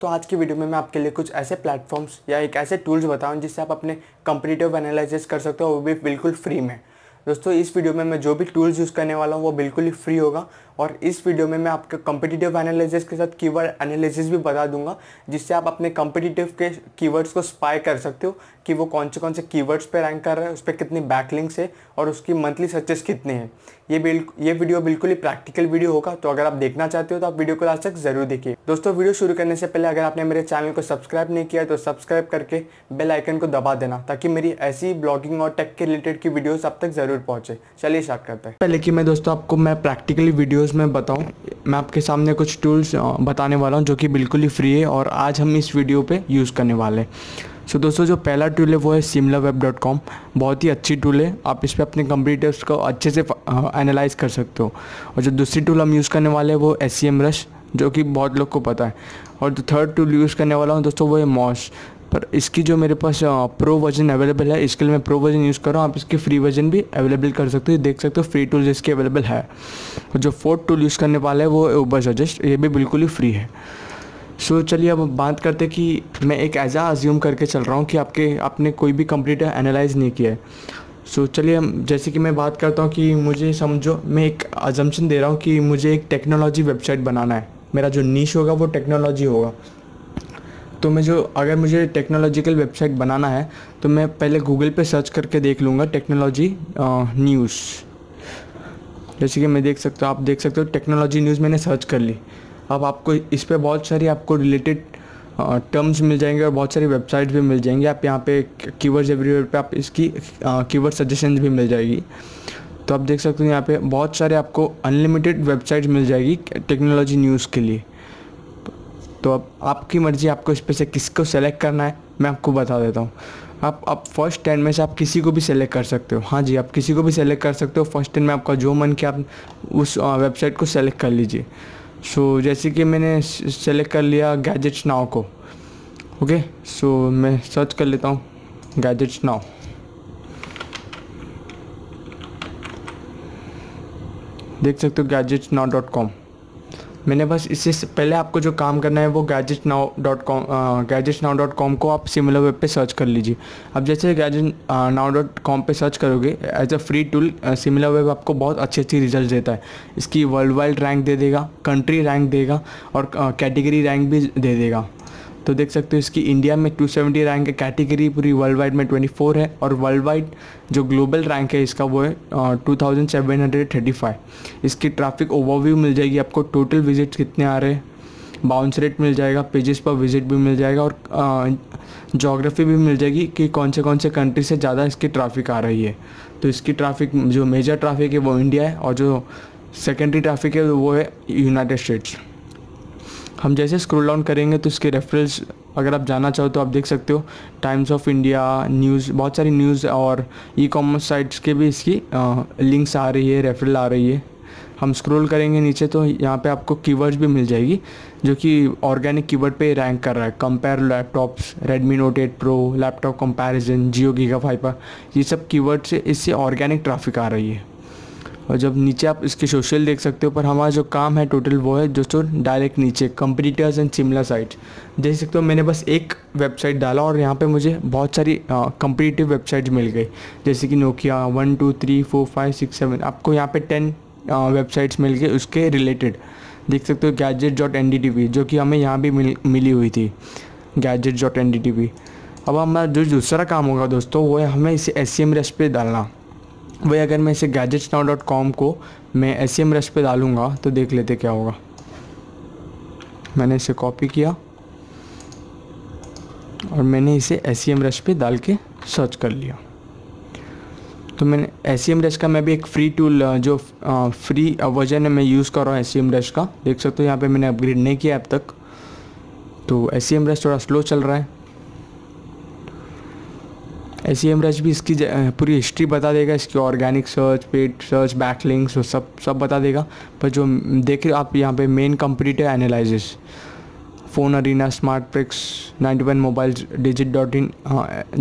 तो आज की वीडियो में मैं आपके लिए कुछ ऐसे प्लेटफॉर्म्स या एक ऐसे टूल्स बताऊँ जिससे आप अपने कॉम्पिटिटिव एनालिसिस कर सकते हो, वो भी बिल्कुल फ्री में। दोस्तों इस वीडियो में मैं जो भी टूल्स यूज़ करने वाला हूँ वो बिल्कुल ही फ्री होगा और इस वीडियो में मैं आपके कॉम्पिटिटिव एनालिसिस के साथ कीवर्ड एनालिसिस भी बता दूंगा, जिससे आप अपने कॉम्पिटिटिव के कीवर्ड्स को स्पाई कर सकते हो कि वो कौन से कीवर्ड्स पे रैंक कर रहा है, उस पर कितनी बैकलिंक्स है और उसकी मंथली सर्चेस कितनी है। ये वीडियो बिल्कुल ही प्रैक्टिकल वीडियो होगा, तो अगर आप देखना चाहते हो तो आप वीडियो को लास्ट तक जरूर देखिए। दोस्तों वीडियो शुरू करने से पहले अगर आपने मेरे चैनल को सब्सक्राइब नहीं किया तो सब्सक्राइब करके बेल आइकन को दबा देना, ताकि मेरी ऐसी ब्लॉगिंग और टेक के रिलेटेड की वीडियोज़ आप तक जरूर पहुँचे। चलिए स्टार्ट करते हैं। पहले कि मैं दोस्तों आपको मैं प्रैक्टिकली वीडियोज़ में बताऊँ, मैं आपके सामने कुछ टूल्स बताने वाला हूँ जो कि बिल्कुल ही फ्री है और आज हम इस वीडियो पर यूज़ करने वाले हैं। सो दोस्तों जो पहला टूल है वो है Similarweb.com। बहुत ही अच्छी टूल है, आप इस पर अपने कॉम्पिटिटर्स को अच्छे से एनालाइज कर सकते हो। और जो दूसरी टूल हम यूज़ करने वाले हैं वो SEMRush, जो कि बहुत लोग को पता है। और जो थर्ड टूल यूज़ करने वाला हूँ दोस्तों वो है Moss, पर इसकी जो मेरे पास प्रो वर्जन अवेलेबल है इसके लिए मैं प्रो वर्जन यूज़ कर रहा हूँ। आप इसकी फ्री वर्जन भी अवेलेबल कर सकते हो, देख सकते हो फ्री टूल्स इसके अवेलेबल है। और जो फोर्थ टूल यूज़ करने वाला है वो Ubersuggest, ये भी बिल्कुल ही फ्री है। सो चलिए अब बात करते हैं कि मैं एक ऐसा अज्यूम करके चल रहा हूँ कि आपने कोई भी कंप्यूटर एनालाइज़ नहीं किया है। सो चलिए हम जैसे कि मैं बात करता हूँ कि मुझे समझो मैं एक अजम्पशन दे रहा हूँ कि मुझे एक टेक्नोलॉजी वेबसाइट बनाना है, मेरा जो नीश होगा वो टेक्नोलॉजी होगा। तो मैं जो अगर मुझे टेक्नोलॉजिकल वेबसाइट बनाना है तो मैं पहले गूगल पर सर्च करके देख लूँगा टेक्नोलॉजी न्यूज़। जैसे कि मैं देख सकता हूँ, आप देख सकते हो टेक्नोलॉजी न्यूज़ मैंने सर्च कर ली। अब आपको इस पे बहुत सारी आपको रिलेटेड टर्म्स मिल जाएंगे और बहुत सारी वेबसाइट भी मिल जाएंगी। आप यहाँ पे कीवर्ड्स एवरीवेयर पे आप इसकी कीवर्ड सजेशन भी मिल जाएगी। तो आप देख सकते हो यहाँ पे बहुत सारे आपको अनलिमिटेड वेबसाइट मिल जाएगी टेक्नोलॉजी न्यूज़ के लिए। तो अब आपकी मर्ज़ी, आपको इस पे से किसको सेलेक्ट करना है मैं आपको बता देता हूँ। आप फर्स्ट 10 में से आप किसी को भी सेलेक्ट कर सकते हो। हाँ जी, आप किसी को भी सेलेक्ट कर सकते हो। फर्स्ट 10 में आपका जो मन किया आप उस वेबसाइट को सेलेक्ट कर लीजिए। सो जैसे कि मैंने सेलेक्ट कर लिया गैजेट्स नाउ को। ओके सो मैं सर्च कर लेता हूँ गैजेट्स नाउ। देख सकते हो gadgetsnow.com। मैंने बस इससे पहले आपको जो काम करना है वो gadgetsnow.com को आप Similarweb पे सर्च कर लीजिए। अब जैसे gadgetsnow.com पे सर्च करोगे as a free tool, Similarweb आपको बहुत अच्छी अच्छी रिजल्ट देता है। इसकी वर्ल्ड वाइड रैंक दे देगा, कंट्री रैंक देगा और कैटेगरी रैंक भी दे देगा। तो देख सकते हो इसकी इंडिया में 270 रैंक है, कैटेगरी पूरी वर्ल्ड वाइड में 24 है और वर्ल्ड वाइड जो ग्लोबल रैंक है इसका वो है 2735। इसकी ट्रैफिक ओवरव्यू मिल जाएगी आपको, टोटल विजिट्स कितने आ रहे हैं, बाउंस रेट मिल जाएगा, पेजेस पर विजिट भी मिल जाएगा और जोग्राफी भी मिल जाएगी कि कौन से कंट्री से ज़्यादा इसकी ट्रैफिक आ रही है। तो इसकी ट्रैफिक जो मेजर ट्रैफिक है वो इंडिया है और जो सेकेंडरी ट्रैफिक है वो है यूनाइटेड स्टेट्स। हम जैसे स्क्रॉल डाउन करेंगे तो इसके रेफरेंस अगर आप जाना चाहो तो आप देख सकते हो टाइम्स ऑफ इंडिया न्यूज़, बहुत सारी न्यूज़ और ई कॉमर्स साइट्स के भी इसकी लिंक्स आ रही है, रेफरल आ रही है। हम स्क्रॉल करेंगे नीचे तो यहाँ पे आपको कीवर्ड्स भी मिल जाएगी जो कि ऑर्गेनिक कीवर्ड पे रैंक कर रहा है। Compare laptops, Redmi note 8 pro, laptop comparison, Jio giga fibre, ये सब कीवर्ड से इससे ऑर्गेनिक ट्रैफिक आ रही है। और जब नीचे आप इसके सोशल देख सकते हो, पर हमारा जो काम है टोटल वो है दोस्तों डायरेक्ट नीचे कंपटीटर्स एंड सिमिलर साइट्स। देख सकते हो मैंने बस एक वेबसाइट डाला और यहाँ पे मुझे बहुत सारी कंपटीटिव वेबसाइट्स मिल गई, जैसे कि नोकिया 1 2 3 4 5 6 7। आपको यहाँ पे 10 वेबसाइट्स मिल गए उसके रिलेटेड। देख सकते हो gadgets.ndtv जो कि हमें यहाँ भी मिली हुई थी gadgets.ndtv। अब हमारा जो दूसरा काम होगा दोस्तों वो है हमें इसे SEMRush पे डालना। वही अगर मैं इसे gadgetsnow.com को मैं SEMRush पे डालूँगा तो देख लेते क्या होगा। मैंने इसे कॉपी किया और मैंने इसे SEMRush पे डाल के सर्च कर लिया। तो मैंने SEMRush का मैं भी एक फ्री टूल जो फ्री वर्जन है मैं यूज़ कर रहा हूँ SEMRush का। देख सकते हो यहाँ पे मैंने अपग्रेड नहीं किया अब तक। तो SEMRush थोड़ा स्लो चल रहा है। SEMRush भी इसकी पूरी हिस्ट्री बता देगा, इसकी organic search, paid search, backlinks, वो सब बता देगा। पर जो देख रहे हो आप यहाँ पे main competitor analysis, phone arena, SmartPrix, 91mobiles, Digit.in,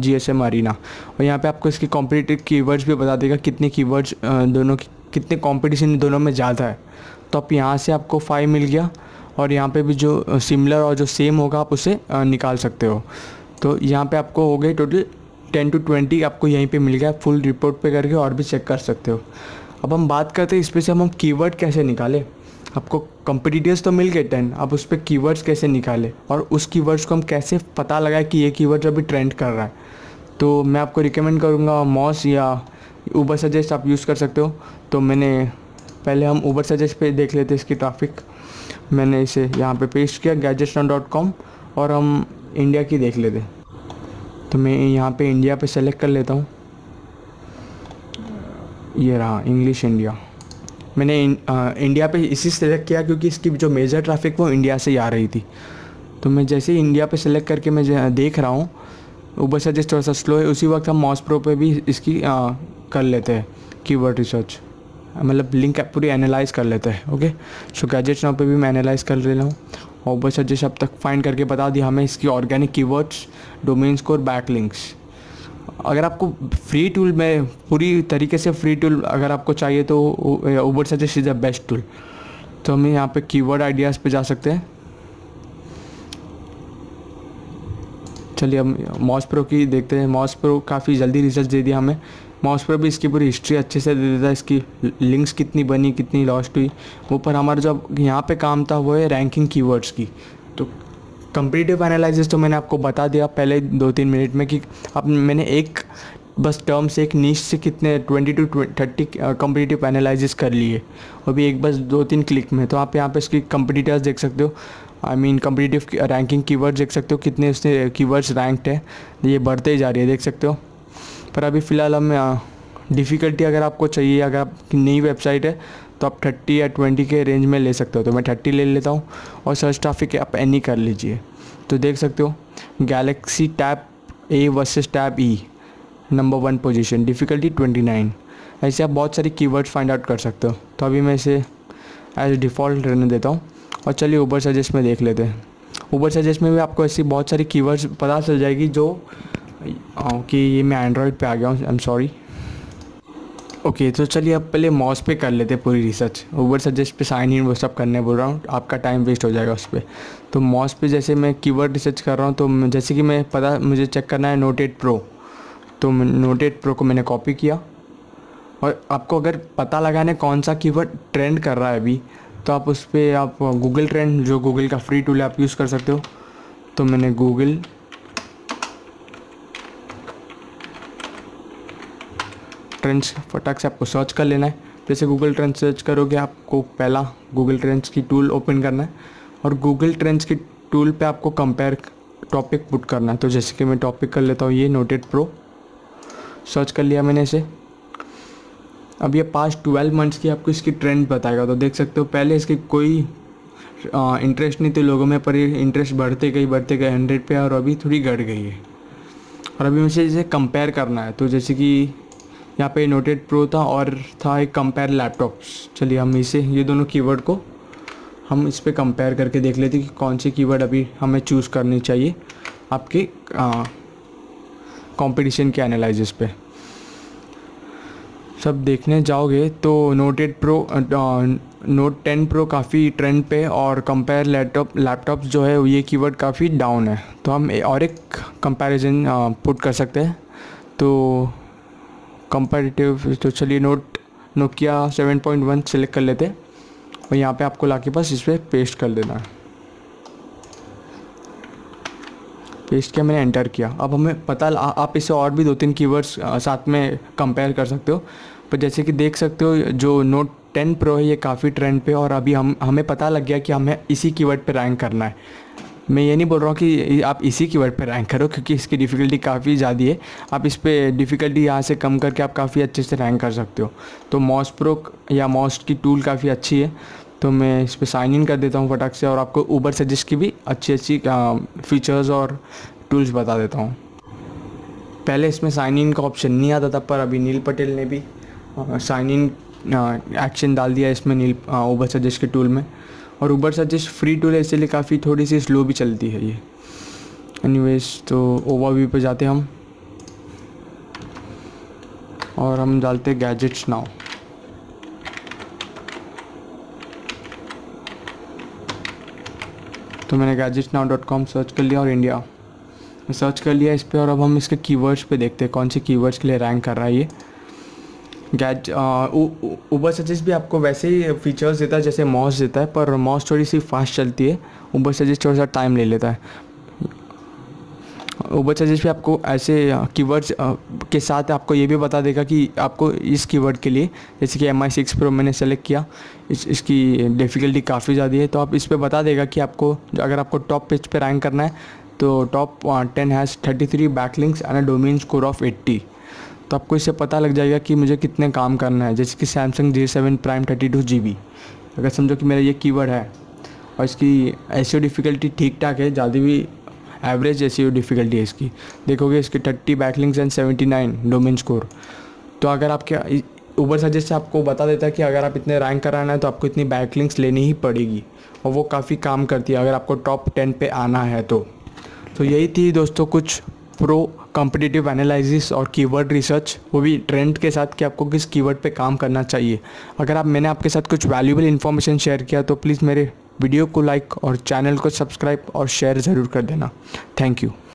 GSM Arena। और यहाँ पे आपको इसके कॉम्पिटिटिव कीवर्ड्स भी बता देगा, कितने कीवर्ड्स दोनों कितने कॉम्पिटिशन दोनों में ज़्यादा है। तो आप यहाँ से आपको 5 मिल गया और यहाँ पे भी जो सिमिलर और जो सेम होगा आप उसे निकाल सकते हो। तो यहाँ पे आपको हो गई टोटल 10 to 20 आपको यहीं पे मिल गया। फुल रिपोर्ट पे करके और भी चेक कर सकते हो। अब हम बात करते हैं इस पे से हम कीवर्ड कैसे निकालें। आपको कंपटीटर्स तो मिल गए 10, आप उस पर कीवर्ड्स कैसे निकालें और उस कीवर्ड्स को हम कैसे पता लगाए कि ये कीवर्ड्स अभी ट्रेंड कर रहा है। तो मैं आपको रिकमेंड करूँगा मॉस या Ubersuggest आप यूज़ कर सकते हो। तो मैंने पहले हम Ubersuggest पे देख लेते इसकी ट्रैफिक। मैंने इसे यहाँ पे पेस्ट किया gadgetsnow.com और हम इंडिया की देख लेते। तो मैं यहाँ पे इंडिया पे सेलेक्ट कर लेता हूँ। ये रहा इंग्लिश इंडिया। मैंने इंडिया पे इसी सेलेक्ट किया क्योंकि इसकी जो मेजर ट्रैफिक वो इंडिया से ही आ रही थी। तो मैं जैसे ही इंडिया पे सेलेक्ट करके मैं देख रहा हूँ Ubersuggest थोड़ा सा स्लो है। उसी वक्त हम मॉस प्रो पे भी इसकी कर लेते हैं कीवर्ड रिसर्च, मतलब लिंक पूरी एनालाइज कर लेते हैं। ओके, सो गैजेट्स नाउ पे भी मैं एनालाइज कर ले रहा हूँ और Ubersuggest अब तक फाइंड करके बता दिया हमें इसकी organic keywords, domain score, back links. अगर आपको फ्री टूल में पूरी तरीके से फ्री टूल अगर आपको चाहिए तो Ubersuggest is the best tool. तो हम यहाँ पे कीवर्ड आइडियाज़ पे जा सकते हैं। चलिए हम मॉस प्रो की देखते हैं। मॉस प्रो काफ़ी जल्दी रिसर्च दे दिया हमें। मॉस प्रो भी इसकी पूरी हिस्ट्री अच्छे से दे देता है, इसकी लिंक्स कितनी बनी, कितनी लॉस्ट हुई। ऊपर हमारा जब यहाँ पे काम था वो है रैंकिंग कीवर्ड्स की। तो कंपटीटिव एनालिसिस तो मैंने आपको बता दिया पहले 2-3 मिनट में कि अब मैंने एक बस टर्म से, एक नीश से कितने 20 to 30 कंपटीटिव एनालिसिस कर लिए, वो भी एक बस 2-3 क्लिक में। तो आप यहाँ पे इसकी कंपटीटर्स देख सकते हो, I mean competitive ranking keywords देख सकते हो कितने उसने कीवर्ड्स रैंक्ड है। ये बढ़ते ही जा रही है, देख सकते हो। पर अभी फ़िलहाल हम डिफ़िकल्टी अगर आपको चाहिए, अगर आपकी नई वेबसाइट है तो आप 30 या 20 के रेंज में ले सकते हो। तो मैं 30 ले लेता हूँ और सर्च ट्रैफिक आप एनी कर लीजिए। तो देख सकते हो Galaxy tab A versus tab E number 1 position, difficulty 29। ऐसे आप बहुत सारी कीवर्ड्स फाइंड आउट कर सकते हो। तो अभी मैं इसे एज डिफ़ॉल्ट रहने देता हूँ और चलिए Ubersuggest में देख लेते हैं। Ubersuggest में भी आपको ऐसी बहुत सारी कीवर्ड्स पता चल जाएगी जो कि ये मैं एंड्रॉयड पे आ गया हूँ, आई एम सॉरी। ओके, तो चलिए अब पहले मॉस पे कर लेते हैं पूरी रिसर्च। Ubersuggest पे साइन इन वो सब करने बोल रहा हूँ, आपका टाइम वेस्ट हो जाएगा उस पर। तो मॉस पे जैसे मैं कीवर्ड रिसर्च कर रहा हूँ तो जैसे कि मैं पता मुझे चेक करना है नोटेड प्रो, तो नोटेड प्रो को मैंने कॉपी किया। और आपको अगर पता लगाने कौन सा कीवर्ड ट्रेंड कर रहा है अभी तो आप उस पर आप गूगल ट्रेंड जो गूगल का फ्री टूल है आप यूज़ कर सकते हो। तो मैंने गूगल ट्रेंड्स फटाक से आपको सर्च कर लेना है। जैसे गूगल ट्रेंड्स सर्च करोगे आपको पहला गूगल ट्रेंड्स की टूल ओपन करना है और गूगल ट्रेंड्स की टूल पे आपको कंपेयर टॉपिक पुट करना है। तो जैसे कि मैं टॉपिक कर लेता हूँ ये नोटेड प्रो, सर्च कर लिया मैंने इसे। अब ये पास्ट 12 मंथ्स की आपको इसकी ट्रेंड बताएगा। तो देख सकते हो पहले इसकी कोई इंटरेस्ट नहीं थी लोगों में, पर इंटरेस्ट बढ़ते गए 100 पे और अभी थोड़ी घट गई है। और अभी मुझे इसे कंपेयर करना है। तो जैसे कि यहाँ पे नोटेड प्रो था और था एक कंपेयर लैपटॉप्स। चलिए हम इसे ये दोनों कीवर्ड को हम इस पर कंपेयर करके देख लेते हैं कि कौन से कीवर्ड अभी हमें चूज़ करनी चाहिए आपके कंपटीशन के एनालिसिस पे। सब देखने जाओगे तो नोटेड प्रो, नोट 10 प्रो काफ़ी ट्रेंड पे और कंपेयर लैपटॉप्स जो है ये कीवर्ड काफ़ी डाउन है। तो हम और एक कंपैरिजन पुट कर सकते हैं तो कंपैरेटिव। तो चलिए नोकिया 7.1 सेलेक्ट कर लेते हैं और यहाँ पे आपको लाके बस इस पर पेस्ट कर देना है। पेस्ट किया, मैंने एंटर किया। अब हमें पता आप इसे और भी 2-3 कीवर्ड्स साथ में कंपेयर कर सकते हो। पर जैसे कि देख सकते हो जो नोट 10 प्रो है ये काफ़ी ट्रेंड पे और अभी हमें पता लग गया कि हमें इसी कीवर्ड पे रैंक करना है। मैं ये नहीं बोल रहा हूँ कि आप इसी कीवर्ड पर रैंक करो क्योंकि इसकी डिफ़िकल्टी काफ़ी ज़्यादा है। आप इस पर डिफ़िकल्टी यहाँ से कम करके आप काफ़ी अच्छे से रैंक कर सकते हो। तो मॉस प्रो या मॉस की टूल काफ़ी अच्छी है। तो मैं इस पर साइन इन कर देता हूँ फटाक से और आपको Ubersuggest की भी अच्छी फ़ीचर्स और टूल्स बता देता हूँ। पहले इसमें साइन इन का ऑप्शन नहीं आता था, पर अभी नील पटेल ने भी साइन इन एक्शन डाल दिया इसमें नील Ubersuggest के टूल में। और Ubersuggest फ्री टूल है इसलिए काफ़ी थोड़ी सी स्लो भी चलती है ये। एनीवेज, तो ओवरव्यू पे जाते हैं हम और हम डालते हैं गैजेट्स नाउ। तो मैंने gadgetsnow.com सर्च कर लिया और इंडिया सर्च कर लिया इस पर। और अब हम इसके कीवर्ड्स पे देखते हैं कौन से कीवर्ड्स के लिए रैंक कर रहा है ये। Ubersuggest भी आपको वैसे ही फीचर्स देता है जैसे मॉस देता है, पर मॉस थोड़ी सी फास्ट चलती है, Ubersuggest थोड़ा सा टाइम ले लेता है। Ubersuggest भी आपको ऐसे कीवर्ड्स के साथ आपको ये भी बता देगा कि आपको इस कीवर्ड के लिए, जैसे कि Mi 6 Pro मैंने सेलेक्ट किया, इसकी डिफ़िकल्टी काफ़ी ज़्यादा है, तो आप इस पर बता देगा कि आपको अगर आपको टॉप पेज पर रैंक करना है तो top 10 has 33 backlinks and a domain score of 80। तो आपको इससे पता लग जाएगा कि मुझे कितने काम करना है। जैसे कि सैमसंग J7 Prime 32 GB, अगर समझो कि मेरा ये कीवर्ड है और इसकी SEO डिफ़िकल्टी ठीक ठाक है, ज़्यादा भी एवरेज SEO डिफ़िकल्टी है इसकी, देखोगे इसके 30 बैकलिंक्स एंड 79 डोमेन स्कोर। तो अगर आपके Ubersuggest से आपको बता देता है कि अगर आप इतने रैंक कराना है तो आपको इतनी बैकलिंक्स लेनी ही पड़ेगी, और वो काफ़ी काम करती है अगर आपको टॉप 10 पे आना है तो। यही थी दोस्तों कुछ प्रो कॉम्पिटिटिव एनालिसिस और कीवर्ड रिसर्च, वो भी ट्रेंड के साथ कि आपको किस कीवर्ड पे काम करना चाहिए। अगर मैंने आपके साथ कुछ वैल्यूएबल इन्फॉर्मेशन शेयर किया तो प्लीज़ मेरे वीडियो को लाइक और चैनल को सब्सक्राइब और शेयर ज़रूर कर देना। Thank you.